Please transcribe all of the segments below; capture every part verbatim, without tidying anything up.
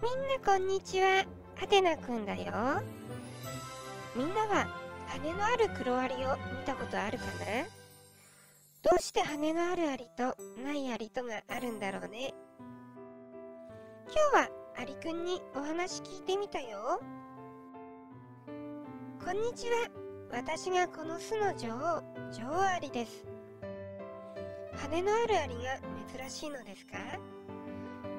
みんなこんにちは、はてなくんだよ。みんなは羽のあるクロアリを見たことあるかな？どうして羽のあるアリとないアリとがあるんだろうね。今日はアリくんにお話聞いてみたよ。こんにちは、私がこの巣の女王、女王アリです。羽のあるアリが珍しいのですか？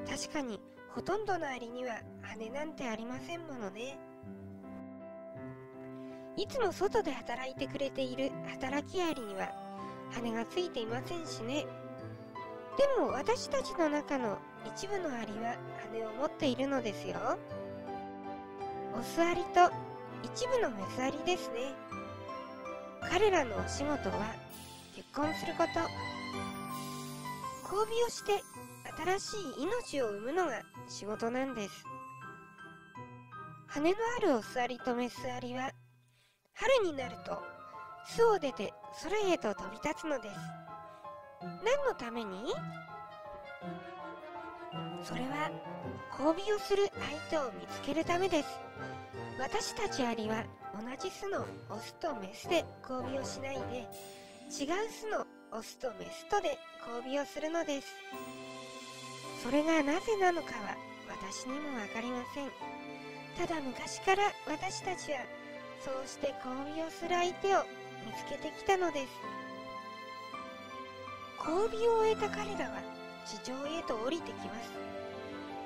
確かにほとんどのアリには羽なんてありませんものね。いつも外で働いてくれている働きアリには羽がついていませんしね。でも私たちの中の一部のアリは羽を持っているのですよ。オスアリと一部のメスアリですね。彼らのお仕事は結婚すること。交尾をして新しい命を生むのが仕事なんです。羽のあるオスアリとメスアリは春になると巣を出て空へと飛び立つのです。何のために？それは交尾をする相手を見つけるためです。私たちアリは同じ巣のオスとメスで交尾をしないで、違う巣のオスとメスとで交尾をするのです。それがなぜなのかは私にもわかりません。ただ昔から私たちはそうして交尾をする相手を見つけてきたのです。交尾を終えた彼らは地上へと降りてきます。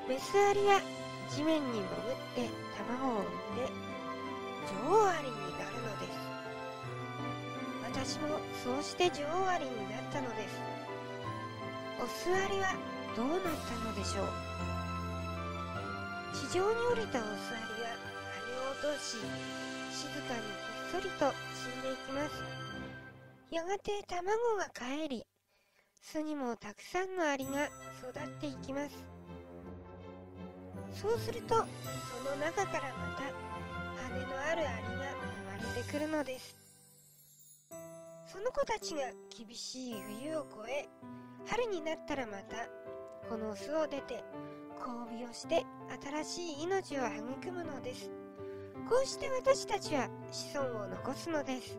メスアリは地面に潜って卵を産んで女王アリになるのです。私もそうして女王アリになったのです。オスアリはどうなったのでしょう。地上に降りたオスアリは羽を落とし、静かにひっそりと死んでいきます。やがて卵がかえり、巣にもたくさんのアリが育っていきます。そうするとその中からまた羽のあるアリが生まれてくるのです。その子たちが厳しい冬を越え、春になったらまたこの巣を出て交尾をして新しい命を育むのです。こうして私たちは子孫を残すのです。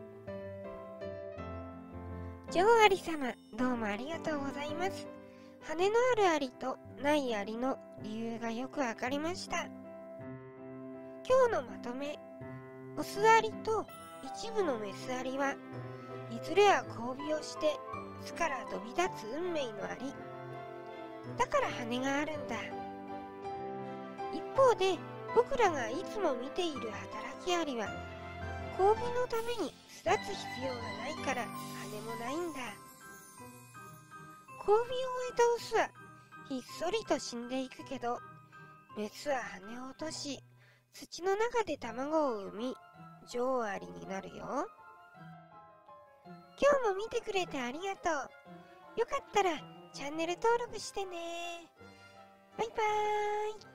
女王アリ様、どうもありがとうございます。羽のあるアリとないアリの理由がよくわかりました。今日のまとめ、オスアリと一部のメスアリはいずれは交尾をして巣から飛び立つ運命のアリだから羽があるんだ。一方で僕らがいつも見ている働きアリは交尾のために巣立つ必要がないから羽もないんだ。交尾を終えたオスはひっそりと死んでいくけど、メスは羽を落とし土の中で卵を産み女王アリになるよ。今日も見てくれてありがとう。よかったらチャンネル登録してね。バイバーイ。